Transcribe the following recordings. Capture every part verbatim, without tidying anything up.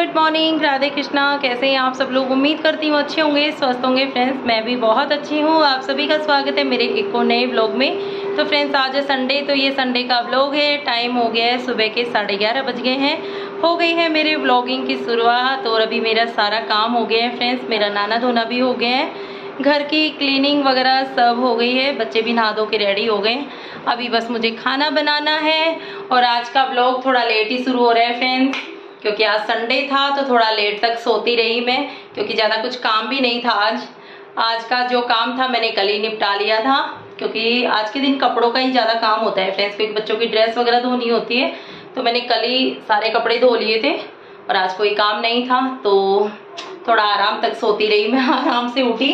Good morning, Radhe Krishna. कैसे हैं आप सब लोग? उम्मीद करती हूँ अच्छे होंगे, स्वस्थ होंगे। फ्रेंड्स मैं भी बहुत अच्छी हूँ। आप सभी का स्वागत है मेरे एक और नए व्लॉग में। तो फ्रेंड्स आज है संडे, तो ये संडे का व्लॉग है। टाइम हो गया है सुबह के साढ़े ग्यारह बज गए हैं। हो गई है मेरे व्लॉगिंग की शुरुआत और अभी मेरा सारा काम हो गया है। फ्रेंड्स मेरा नहाना धोना भी हो गया है, घर की क्लीनिंग वगैरह सब हो गई है, बच्चे भी नहा धो के रेडी हो गए। अभी बस मुझे खाना बनाना है और आज का व्लॉग थोड़ा लेट ही शुरू हो रहा है फ्रेंड्स, क्योंकि आज संडे था तो थोड़ा लेट तक सोती रही मैं, क्योंकि ज़्यादा कुछ काम भी नहीं था आज। आज का जो काम था मैंने कल ही निपटा लिया था, क्योंकि आज के दिन कपड़ों का ही ज़्यादा काम होता है फ्रेंड्स, क्योंकि बच्चों की ड्रेस वगैरह धोनी होती है। तो मैंने कल ही सारे कपड़े धो लिए थे और आज कोई काम नहीं था, तो थोड़ा आराम तक सोती रही मैं। आराम से उठी,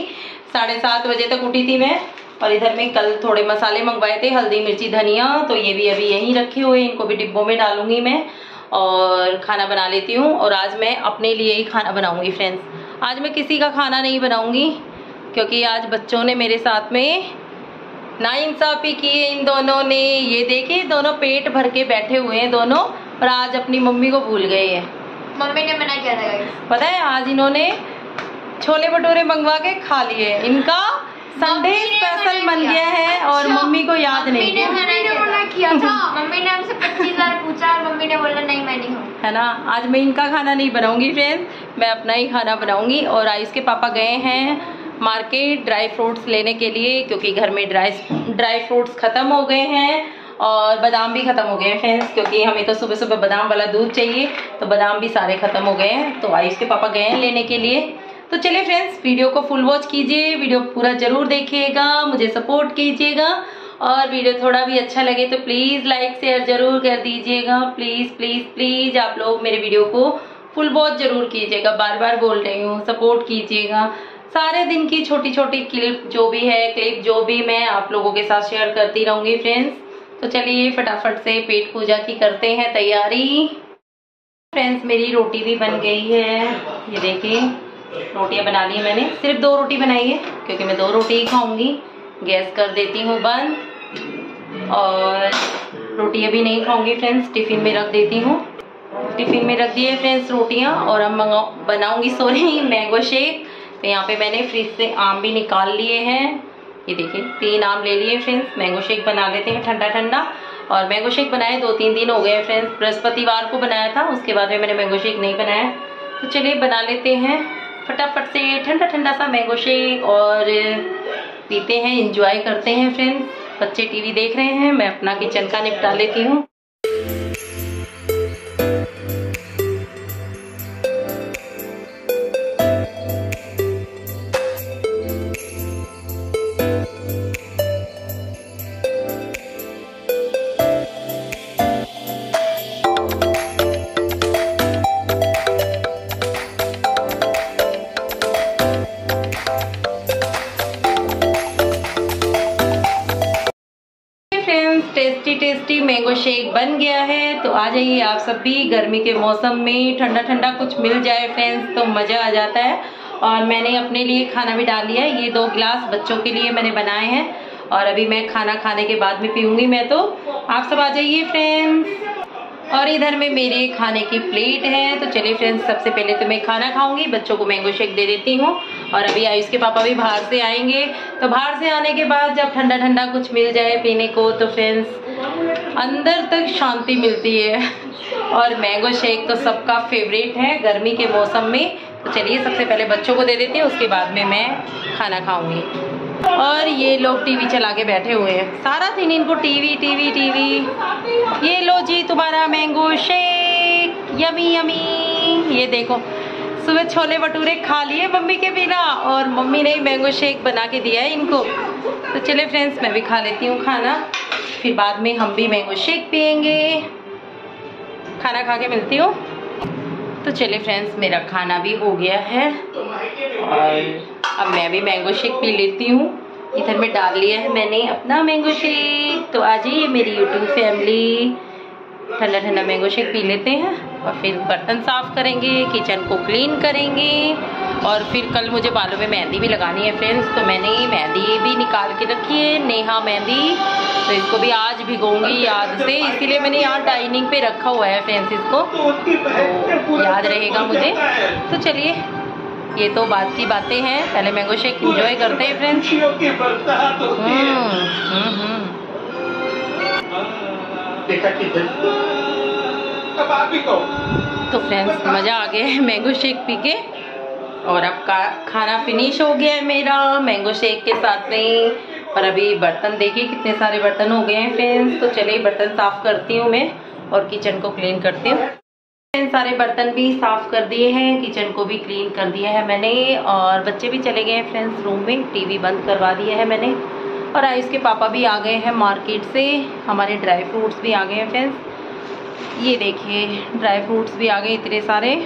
साढ़े सात बजे तक उठी थी मैं। और इधर में कल थोड़े मसाले मंगवाए थे, हल्दी मिर्ची धनिया, तो ये भी अभी यहीं रखे हुए, इनको भी डिब्बों में डालूंगी मैं और खाना बना लेती हूँ। और आज मैं अपने लिए ही खाना बनाऊंगी फ्रेंड्स, आज मैं किसी का खाना नहीं बनाऊंगी, क्योंकि आज बच्चों ने मेरे साथ में नाइंसाफी की है। इन दोनों ने, ये देखे, दोनों पेट भर के बैठे हुए हैं दोनों, और आज अपनी मम्मी को भूल गए हैं। मम्मी ने मना किया था पता है, आज इन्होंने छोले भटूरे मंगवा के खा लिए। इनका संडे स्पेशल बन गया है और मम्मी को याद नहीं है। मम्मी ने बोला किया था, मम्मी ने हमसे पच्चीस बार पूछा और मम्मी ने बोला नहीं मैं नहीं हूँ, है ना। आज मैं इनका खाना नहीं बनाऊंगी फ्रेंड्स, मैं अपना ही खाना बनाऊंगी। और आयुष के पापा गए हैं मार्केट ड्राई फ्रूट्स लेने के लिए, क्योंकि घर में ड्राई ड्राई फ्रूट्स खत्म हो गए हैं और बादाम भी खत्म हो गए हैं फ्रेंड्स, क्योंकि हमें तो सुबह सुबह बादाम वाला दूध चाहिए, तो बादाम भी सारे खत्म हो गए हैं। तो आयुष के पापा गए हैं लेने के लिए। तो चलिए फ्रेंड्स वीडियो को फुल वॉच कीजिए, वीडियो पूरा जरूर देखिएगा, मुझे सपोर्ट कीजिएगा। और वीडियो थोड़ा भी अच्छा लगे तो प्लीज़ लाइक शेयर जरूर कर दीजिएगा। प्लीज़ प्लीज़ प्लीज़ आप लोग मेरे वीडियो को फुल वॉच जरूर कीजिएगा, बार बार बोल रही हूँ, सपोर्ट कीजिएगा। सारे दिन की छोटी छोटी क्लिप जो भी है, क्लिप जो भी मैं आप लोगों के साथ शेयर करती रहूँगी फ्रेंड्स। तो चलिए फटाफट से पेट पूजा की करते हैं तैयारी। फ्रेंड्स मेरी रोटी भी बन गई है, ये देखिए रोटियां बना ली मैंने। सिर्फ दो रोटी बनाई है, क्योंकि मैं दो रोटी ही खाऊंगी। गैस कर देती हूँ बंद और रोटियां भी नहीं खाऊंगी फ्रेंड्स, टिफिन में रख देती हूँ। टिफिन में रख दिए फ्रेंड्स रोटियां। और अब बनाऊंगी सॉरी मैंगो शेक। तो यहाँ पे मैंने फ्रिज से आम भी निकाल लिए हैं, ये देखिए तीन आम ले लिए फ्रेंड्स। मैंगो शेक बना लेते हैं ठंडा ठंडा। और मैंगो शेक बनाए दो तीन दिन हो गए फ्रेंड्स, बृहस्पतिवार को बनाया था, उसके बाद में मैंने मैंगो शेक नहीं बनाया। तो चलिए बना लेते हैं फटाफट से ठंडा ठंडा सा मैंगो शेक और पीते हैं, एंजॉय करते हैं फ्रेंड्स। बच्चे टीवी देख रहे हैं, मैं अपना किचन का निपटा लेती हूँ। टेस्टी टेस्टी मैंगो शेक बन गया है। तो आ जाइए आप सब भी, गर्मी के मौसम में ठंडा ठंडा कुछ मिल जाए फ्रेंड्स तो मज़ा आ जाता है। और मैंने अपने लिए खाना भी डाल लिया है, ये दो गिलास बच्चों के लिए मैंने बनाए हैं और अभी मैं खाना खाने के बाद में पीऊँगी मैं। तो आप सब आ जाइए फ्रेंड्स। और इधर में मेरे खाने की प्लेट है। तो चलिए फ्रेंड्स सबसे पहले तो मैं खाना खाऊँगी, बच्चों को मैंगो शेक दे देती हूँ। और अभी आयुष के पापा भी बाहर से आएंगे, तो बाहर से आने के बाद जब ठंडा ठंडा कुछ मिल जाए पीने को तो फ्रेंड्स अंदर तक शांति मिलती है। और मैंगो शेक तो सबका फेवरेट है गर्मी के मौसम में। तो चलिए सबसे पहले बच्चों को दे देती हूँ, उसके बाद में मैं खाना खाऊंगी। और ये लोग टीवी चला के बैठे हुए हैं, सारा दिन इनको टीवी टीवी टीवी। ये लो जी तुम्हारा मैंगो शेक, यमी यमी। ये देखो सुबह छोले भटूरे खा लिए मम्मी के बिना और मम्मी ने मैंगो शेक बना के दिया है इनको। तो चले फ्रेंड्स मैं भी खा लेती हूँ खाना, फिर बाद में हम भी मैंगो शेक पियेंगे। खाना खा के मिलती हूँ। तो चले फ्रेंड्स मेरा खाना भी हो गया है और अब मैं भी मैंगो शेक पी लेती हूँ। इधर में डाल लिया है मैंने अपना मैंगो शेक। तो आज ही मेरी यूट्यूब फैमिली ठंडा ठंडा मैंगो शेक पी लेते हैं और फिर बर्तन साफ करेंगे, किचन को क्लीन करेंगे और फिर कल मुझे बालों में मेहंदी भी लगानी है फ्रेंड्स, तो मैंने ये मेहंदी भी निकाल के रखी है, नेहा मेहंदी, तो इसको भी आज भिगोऊंगी याद से, इसीलिए मैंने यहाँ डाइनिंग पे रखा हुआ है फ्रेंड्स इसको, तो याद रहेगा मुझे। तो चलिए, ये तो बात की बातें हैं, पहले मैंगो शेक इंजॉय करते हैं फ्रेंड्स। तो फ्रेंड्स मज़ा आ गया है मैंगो शेक पी के, और अब का खाना फिनिश हो गया है मेरा मैंगो शेक के साथ में। पर अभी बर्तन देखिए कितने सारे बर्तन हो गए हैं फ्रेंड्स, तो चलिए बर्तन साफ करती हूँ मैं और किचन को क्लीन करती हूँ। सारे बर्तन भी साफ कर दिए हैं, किचन को भी क्लीन कर दिया है मैंने, और बच्चे भी चले गए हैं फ्रेंड्स रूम में, टीवी बंद करवा दिया है मैंने, और आयुष के पापा भी आ गए हैं मार्केट से, हमारे ड्राई फ्रूट्स भी आ गए हैं फ्रेंड्स, ये देखिए ड्राई फ्रूट्स भी आ गए इतने सारे।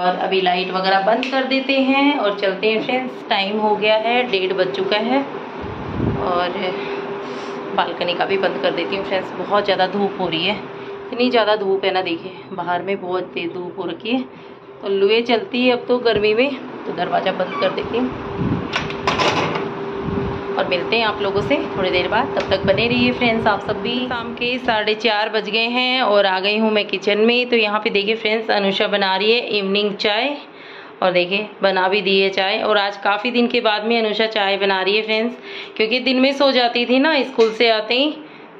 और अभी लाइट वगैरह बंद कर देते हैं और चलते हैं फ्रेंड्स, टाइम हो गया है, डेढ़ बज चुका है, और बालकनी का भी बंद कर देती हूँ फ्रेंड्स, बहुत ज़्यादा धूप हो रही है, इतनी ज़्यादा धूप है ना, देखिए बाहर में बहुत तेज़ धूप हो रखी है, तो लू चलती है अब तो गर्मी में, तो दरवाज़ा बंद कर देती हूँ और मिलते हैं आप लोगों से थोड़ी देर बाद, तब तक बने रहिए फ्रेंड्स आप सब भी। शाम के साढ़े चार बज गए हैं और आ गई हूँ मैं किचन में, तो यहाँ पे देखिए फ्रेंड्स अनुषा बना रही है इवनिंग चाय, और देखिए बना भी दी है चाय, और आज काफ़ी दिन के बाद में अनुषा चाय बना रही है फ्रेंड्स, क्योंकि दिन में सो जाती थी ना स्कूल से आते ही,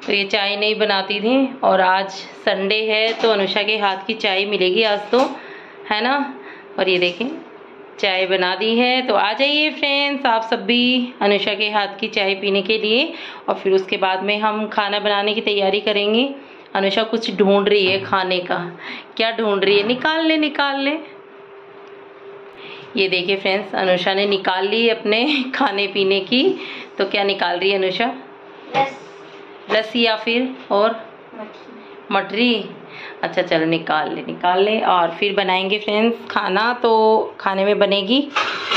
तो ये चाय नहीं बनाती थी, और आज संडे है तो अनुषा के हाथ की चाय मिलेगी आज तो, है ना। और ये देखें चाय बना दी है, तो आ जाइए फ्रेंड्स आप सब भी अनुषा के हाथ की चाय पीने के लिए, और फिर उसके बाद में हम खाना बनाने की तैयारी करेंगे। अनुषा कुछ ढूंढ रही है खाने का, क्या ढूंढ रही है, निकाल ले निकाल ले, ये देखिए फ्रेंड्स अनुषा ने निकाल ली अपने खाने पीने की, तो क्या निकाल रही है अनुषा, लस्सी या फिर और मटरी, अच्छा चलो निकाल ले निकाल ले। और फिर बनाएंगे फ्रेंड्स खाना, तो खाने में बनेगी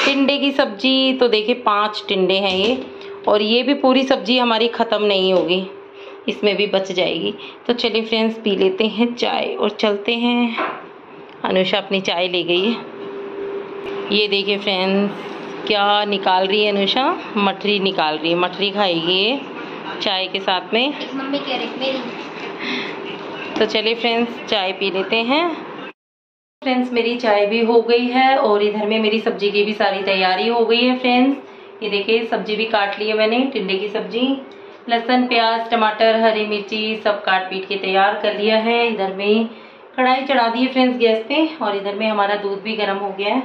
टिंडे की सब्जी, तो देखिए पांच टिंडे हैं ये, और ये भी पूरी सब्जी हमारी ख़त्म नहीं होगी, इसमें भी बच जाएगी। तो चलिए फ्रेंड्स पी लेते हैं चाय और चलते हैं, अनुषा अपनी चाय ले गई है। ये देखिए फ्रेंड्स क्या निकाल रही है अनुषा, मटरी निकाल रही है, मटरी खाएगी ये चाय के साथ में। मम्मी कह रही मेरी, तो चलिए फ्रेंड्स चाय पी लेते हैं। फ्रेंड्स मेरी चाय भी हो गई है और इधर में मेरी सब्जी की भी सारी तैयारी हो गई है फ्रेंड्स, ये देखिए सब्जी भी काट ली है मैंने, टिंडे की सब्जी, लहसुन प्याज टमाटर हरी मिर्ची सब काट पीट के तैयार कर लिया है। इधर में कढ़ाई चढ़ा दी है फ्रेंड्स गैस पे, और इधर में हमारा दूध भी गर्म हो गया है,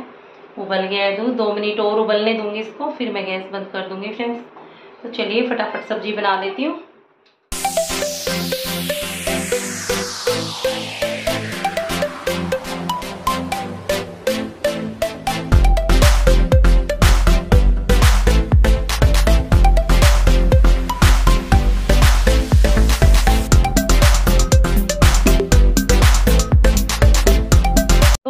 उबल गया है दूध, दो मिनट और उबलने दूंगी इसको, फिर मैं गैस बंद कर दूंगी फ्रेंड्स। तो चलिए फटाफट सब्जी बना लेती हूँ।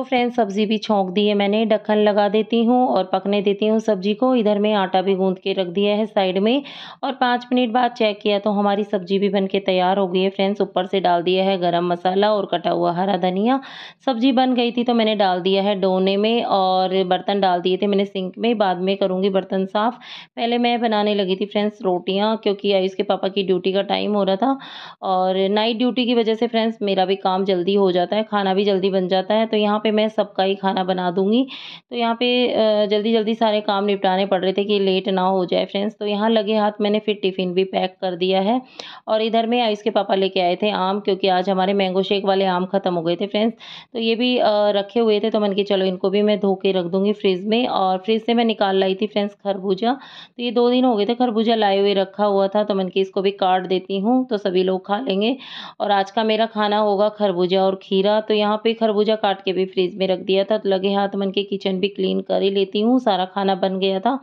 फ्रेंड्स सब्जी भी छोंक दी है मैंने, ढक्कन लगा देती हूँ और पकने देती हूँ सब्जी को। इधर में आटा भी गूंद के रख दिया है साइड में, और पाँच मिनट बाद चेक किया तो हमारी सब्जी भी बनके तैयार हो गई है फ्रेंड्स। ऊपर से डाल दिया है गरम मसाला और कटा हुआ हरा धनिया, सब्जी बन गई थी तो मैंने डाल दिया है डोने में, और बर्तन डाल दिए थे मैंने सिंक में, बाद में करूँगी बर्तन साफ़। पहले मैं बनाने लगी थी फ्रेंड्स रोटियाँ, क्योंकि आयुष के पापा की ड्यूटी का टाइम हो रहा था, और नाइट ड्यूटी की वजह से फ्रेंड्स मेरा भी काम जल्दी हो जाता है, खाना भी जल्दी बन जाता है, तो यहाँ पे मैं सबका ही खाना बना दूंगी। तो यहाँ पे जल्दी जल्दी सारे काम निपटाने पड़ रहे थे कि लेट ना हो जाए फ्रेंड्स। तो यहाँ लगे हाथ मैंने फिर टिफ़िन भी पैक कर दिया है, और इधर में आयुष के पापा लेके आए थे आम, क्योंकि आज हमारे मैंगो शेक वाले आम ख़त्म हो गए थे फ्रेंड्स, तो ये भी रखे हुए थे, तो मैंने कहा चलो इनको भी मैं धो के रख दूँगी फ्रिज में। और फ्रिज से मैं निकाल लाई थी फ्रेंड्स खरबूजा, तो ये दो दिन हो गए थे खरबूजा लाए हुए रखा हुआ था, तो मैंने कहा इसको भी काट देती हूँ तो सभी लोग खा लेंगे। और आज का मेरा खाना होगा खरबूजा और खीरा, तो यहाँ पर खरबूजा काट के भी फ्रिज में रख दिया था, तो लगे हाथ मन के किचन भी क्लीन कर ही लेती हूँ, सारा खाना बन गया था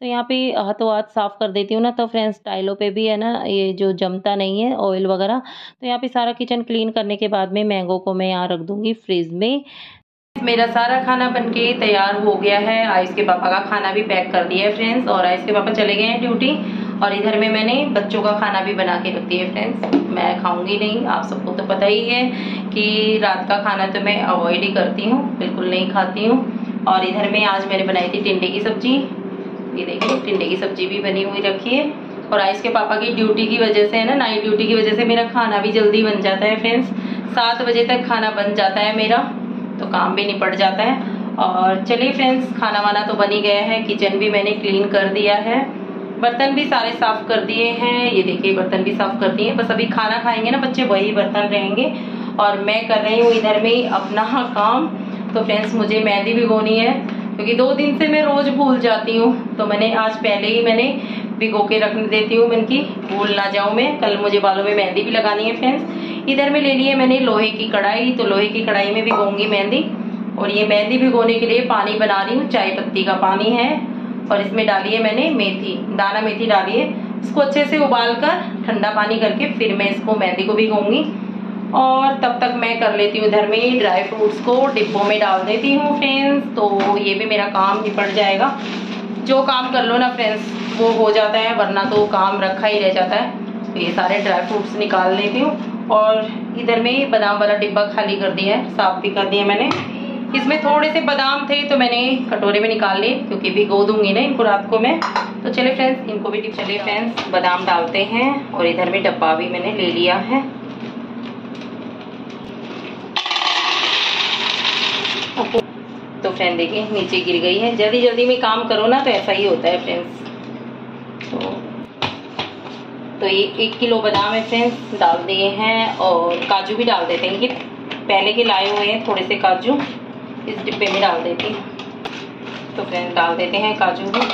तो यहाँ पे हाथों हाथ साफ कर देती हूँ ना, तो फ्रेंड्स टाइलों पे भी है ना ये जो जमता नहीं है ऑयल वगैरह, तो यहाँ पे सारा किचन क्लीन करने के बाद में मैंगो को मैं यहाँ रख दूंगी फ्रिज में। मेरा सारा खाना बनके तैयार हो गया है, आयुष के पापा का खाना भी पैक कर दिया है फ्रेंड्स, और आयुष के पापा चले गए हैं ड्यूटी, और इधर में मैंने बच्चों का खाना भी बना के रख दिया है फ्रेंड्स। मैं खाऊंगी नहीं, आप सबको तो पता ही है कि रात का खाना तो मैं अवॉइड ही करती हूँ, बिल्कुल नहीं खाती हूँ, और इधर में आज मैंने बनाई थी टिंडे की सब्जी, ये देखिए टिंडे की सब्जी भी बनी हुई रखी है। और आयुष के पापा की ड्यूटी की वजह से है ना, नाइट ड्यूटी की वजह से मेरा खाना भी जल्दी बन जाता है फ्रेंड्स, सात बजे तक खाना बन जाता है मेरा, तो काम भी निपट जाता है। और चलिए फ्रेंड्स खाना वाना तो बन ही गया है, किचन भी मैंने क्लीन कर दिया है, बर्तन भी सारे साफ कर दिए हैं, ये देखिए बर्तन भी साफ कर दिए हैं, बस अभी खाना खाएंगे ना बच्चे वही बर्तन रहेंगे। और मैं कर रही हूँ इधर में अपना काम। तो फ्रेंड्स मुझे मेहंदी भिगोनी है क्योंकि दो दिन से मैं रोज भूल जाती हूँ, तो मैंने आज पहले ही मैंने भिगो के रख देती हूँ इनकी, भूल ना जाऊँ मैं, कल मुझे बालों में मेहंदी भी लगानी है फ्रेंड्स। इधर में ले ली है मैंने लोहे की कढ़ाई, तो लोहे की कढ़ाई में भिगोऊंगी मेहंदी। और ये मेहंदी भिगोने के लिए पानी बना रही हूँ, चाय पत्ती का पानी है, और इसमें डाली है मैंने मेथी, दाना मेथी डाली है। इसको अच्छे से उबाल कर ठंडा पानी करके फिर मैं इसको मेहंदी को भिगोऊंगी। और तब तक मैं कर लेती हूँ इधर में ड्राई फ्रूट्स को डिब्बों में डाल देती हूँ फ्रेंड्स, तो ये भी मेरा काम निपट जाएगा। जो काम कर लो ना फ्रेंड्स वो हो जाता है, वरना तो काम रखा ही रह जाता है। तो ये सारे ड्राई फ्रूट्स निकाल लेती हूँ। और इधर में बादाम वाला डिब्बा खाली कर दिया है, साफ भी कर दिया मैंने। इसमें थोड़े से बादाम थे तो मैंने कटोरे में निकाल लिए, क्योंकि भिगो दूंगी ना इनको रात को मैं। तो चले फ्रेंड्स इनको भी चले फ्रेंड्स बादाम डालते हैं। और इधर में डब्बा भी मैंने ले लिया है। तो फ्रेंड देखिए नीचे गिर गई है, जल्दी जल्दी में काम करो ना तो ऐसा ही होता है फ्रेंड्स। तो तो ये एक किलो बादाम है फ्रेंड्स डाल दिए हैं, और काजू भी डाल देते हैं, ये पहले के लाए हुए हैं थोड़े से काजू इस डिब्बे में डाल देती हूँ। तो फ्रेंड्स डाल देते हैं काजू भी।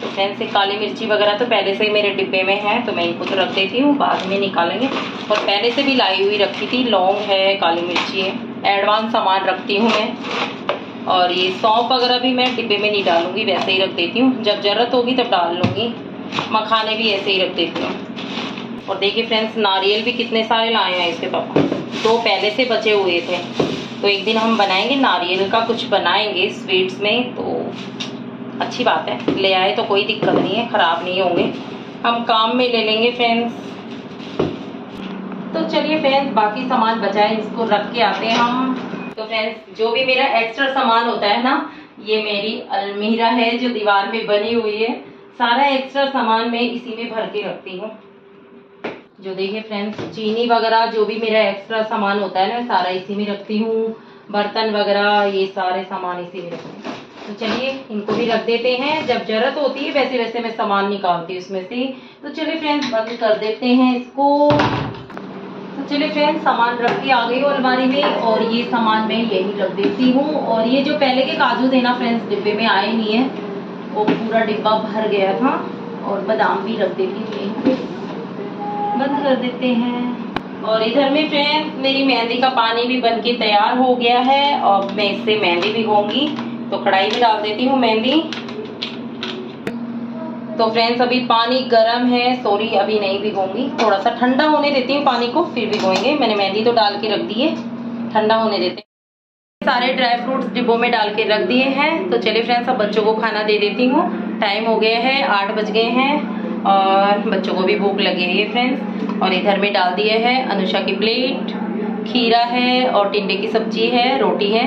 तो फ्रेंड्स ये काली मिर्ची वगैरह तो पहले से ही मेरे डिब्बे में है, तो मैं इनको तो रख देती हूँ, बाद में निकालेंगे। और पहले से भी लाई हुई रखी थी, लौंग है, काली मिर्ची है, एडवांस सामान रखती हूँ मैं। और ये सौंफ वगैरह भी मैं डिब्बे में नहीं डालूंगी, वैसे ही रख देती हूँ, जब ज़रूरत होगी तब डाल लूँगी। मखाने भी ऐसे ही रख देती हूँ। और देखिए फ्रेंड्स नारियल भी कितने सारे लाए हैं इसके पापा, तो पहले से बचे हुए थे। तो एक दिन हम बनाएंगे नारियल का कुछ बनाएंगे स्वीट्स में, तो अच्छी बात है ले आए तो कोई दिक्कत नहीं है, ख़राब नहीं होंगे, हम काम में ले लेंगे फ्रेंड्स। तो चलिए फ्रेंड्स बाकी सामान बचा है इसको रख के आते हैं हम। तो फ्रेंड्स जो भी मेरा एक्स्ट्रा सामान होता है ना, ये मेरी अलमीरा है जो दीवार में बनी हुई है, सारा एक्स्ट्रा सामान मैं इसी में भर के रखती हूँ। जो देखिए फ्रेंड्स चीनी वगैरह जो भी मेरा एक्स्ट्रा सामान होता है ना सारा इसी में रखती हूँ, बर्तन वगैरह ये सारे सामान इसी में रखती हूँ। तो चलिए इनको भी रख देते हैं, जब जरूरत होती है वैसे वैसे मैं सामान निकालती हूँ इसमें से। तो चलिए फ्रेंड्स बंद कर देते हैं इसको। तो चलिए फ्रेंड्स सामान रख के आ गई हूँ अलमारी में, और ये सामान मैं यही रख देती हूँ। और ये जो पहले के काजू थे ना फ्रेंड्स डिब्बे में आए नहीं है, वो पूरा डिब्बा भर गया था। और बादाम भी रख देती हूँ यहीं पे, बंद कर देते हैं। और इधर में फ्रेंड्स मेरी मेहंदी का पानी भी बनके तैयार हो गया है, और मैं इससे मेहंदी भिगोऊंगी। तो कढ़ाई में डाल देती हूँ मेहंदी। तो फ्रेंड्स अभी पानी गर्म है, सॉरी अभी नहीं भिगोऊंगी, थोड़ा सा ठंडा होने देती हूँ पानी को, फिर भिगोएंगे। मैंने मेहंदी तो डाल के रख दी है, ठंडा होने देते हैं। सारे ड्राई फ्रूट्स डिब्बों में डाल के रख दिए हैं। तो चलिए फ्रेंड्स अब बच्चों को खाना दे देती हूँ, टाइम हो गया है, आठ बज गए हैं और बच्चों को भी भूख लगी है फ्रेंड्स। और इधर में डाल दिए है अनुषा की प्लेट, खीरा है और टिंडे की सब्जी है, रोटी है।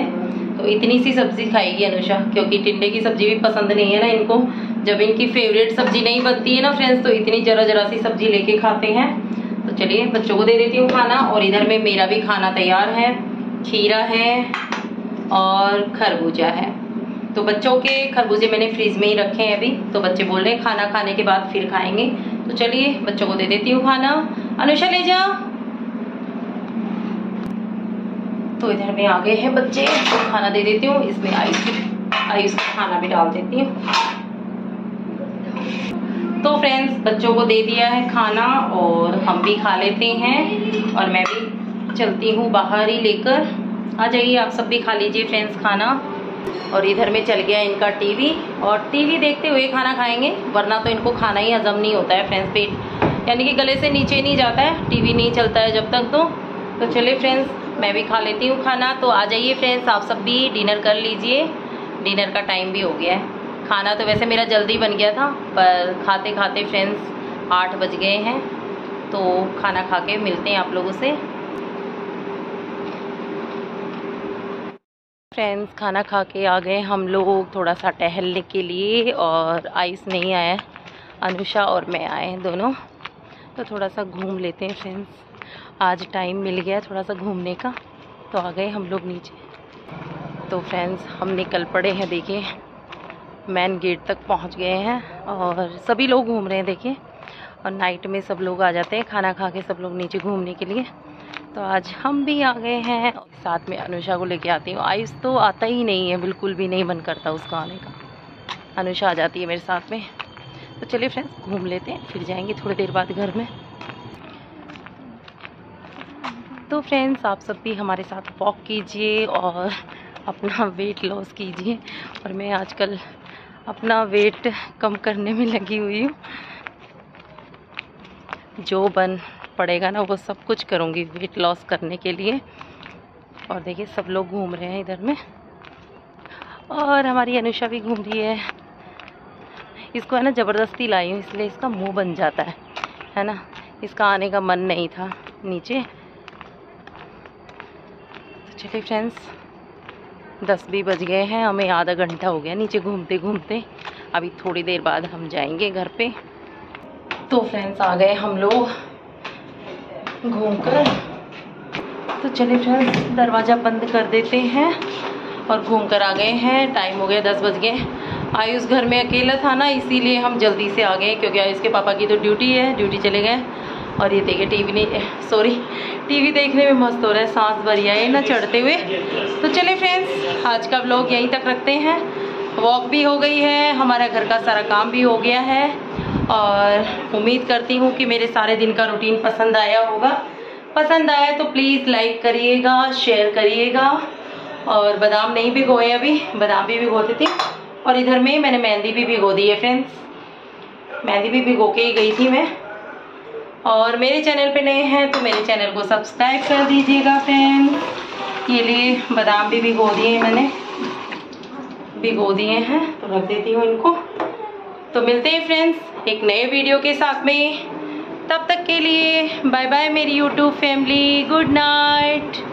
तो इतनी सी सब्जी खाएगी अनुषा, क्योंकि टिंडे की सब्जी भी पसंद नहीं है ना इनको। जब इनकी फेवरेट सब्जी नहीं बनती है ना फ्रेंड्स, तो इतनी जरा जरा सी सब्जी लेके खाते हैं। तो चलिए बच्चों को दे देती हूँ खाना। और इधर में मेरा भी खाना तैयार है, खीरा है और खरबूजा है। तो बच्चों के खरबूजे मैंने फ्रीज में ही रखे हैं अभी, तो बच्चे बोल रहे हैं खाना खाने के बाद फिर खाएंगे। तो चलिए बच्चों को दे देती हूँ खाना। अनुषा ले जा। तो इधर में आ गए हैं बच्चे, तो खाना दे देती हूँ। इसमें आयुष आयुष का खाना भी डाल देती हूँ। तो फ्रेंड्स बच्चों को दे दिया है खाना, और हम भी खा लेते हैं। और मैं भी चलती हूँ बाहर ही लेकर। आ जाइए आप सब भी खा लीजिए फ्रेंड्स खाना। और इधर में चल गया इनका टीवी, और टीवी देखते हुए खाना खाएंगे, वरना तो इनको खाना ही हजम नहीं होता है फ्रेंड्स। पेट यानी कि गले से नीचे नहीं जाता है, टीवी नहीं चलता है जब तक। तो तो चलिए फ्रेंड्स मैं भी खा लेती हूँ खाना। तो आ जाइए फ्रेंड्स आप सब भी डिनर कर लीजिए, डिनर का टाइम भी हो गया है। खाना तो वैसे मेरा जल्दी बन गया था, पर खाते खाते फ्रेंड्स आठ बज गए हैं। तो खाना खा के मिलते हैं आप लोगों से। फ्रेंड्स खाना खा के आ गए हम लोग थोड़ा सा टहलने के लिए और आइस नहीं आया, अनुषा और मैं आए दोनों, तो थोड़ा सा घूम लेते हैं फ्रेंड्स। आज टाइम मिल गया थोड़ा सा घूमने का, तो आ गए हम लोग नीचे। तो फ्रेंड्स हम निकल पड़े हैं, देखिए मेन गेट तक पहुंच गए हैं और सभी लोग घूम रहे हैं देखिए। और नाइट में सब लोग आ जाते हैं खाना खा के सब लोग नीचे घूमने के लिए, तो आज हम भी आ गए हैं। साथ में अनुषा को लेके आती हूँ, आइस तो आता ही नहीं है, बिल्कुल भी नहीं मन करता उसका आने का। अनुषा आ जाती है मेरे साथ में। तो चलिए फ्रेंड्स घूम लेते हैं, फिर जाएंगे थोड़ी देर बाद घर में। तो फ्रेंड्स आप सब भी हमारे साथ वॉक कीजिए और अपना वेट लॉस कीजिए। और मैं आजकल अपना वेट कम करने में लगी हुई हूँ, जो बन पड़ेगा ना वो सब कुछ करूँगी वेट लॉस करने के लिए। और देखिए सब लोग घूम रहे हैं इधर में, और हमारी अनुषा भी घूम रही है। इसको है ना ज़बरदस्ती लाई हूँ, इसलिए इसका मुंह बन जाता है है ना, इसका आने का मन नहीं था नीचे। तो चलिए फ्रेंड्स दस भी बज गए हैं, हमें आधा घंटा हो गया नीचे घूमते घूमते, अभी थोड़ी देर बाद हम जाएंगे घर पे। तो फ्रेंड्स आ गए हम लोग घूम कर। तो चलिए फ्रेंड्स दरवाज़ा बंद कर देते हैं और घूम कर आ गए हैं। टाइम हो गया दस बज गए। आयुष घर में अकेला था ना, इसीलिए हम जल्दी से आ गए, क्योंकि आयुष के पापा की तो ड्यूटी है, ड्यूटी चले गए। और ये देखिए टीवी नहीं सॉरी टीवी देखने में मस्त हो रहा है, सांस भरी आई ना चढ़ते हुए। तो चलिए फ्रेंड्स आज का व्लॉग यहीं तक रखते हैं। वॉक भी हो गई है, हमारा घर का सारा काम भी हो गया है। और उम्मीद करती हूँ कि मेरे सारे दिन का रूटीन पसंद आया होगा। पसंद आया तो प्लीज़ लाइक करिएगा, शेयर करिएगा। और बादाम नहीं भिगोए, अभी बादाम भी भिगोती थी। और इधर में मैंने मेहंदी भी भिगो दी है फ्रेंड्स, मेहंदी भी भिगो के ही गई थी मैं। और मेरे चैनल पे नए हैं तो मेरे चैनल को सब्सक्राइब कर दीजिएगा फ्रेंड्स। ये लिए बादाम भी भिगो दिए मैंने, भिगो दिए हैं तो रख देती हूँ इनको। तो मिलते हैं फ्रेंड्स एक नए वीडियो के साथ में, तब तक के लिए बाय बाय मेरी यूट्यूब फैमिली, गुड नाइट।